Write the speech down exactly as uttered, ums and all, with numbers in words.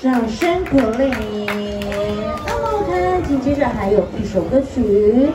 掌声鼓励。那么，紧接着还有一首歌曲。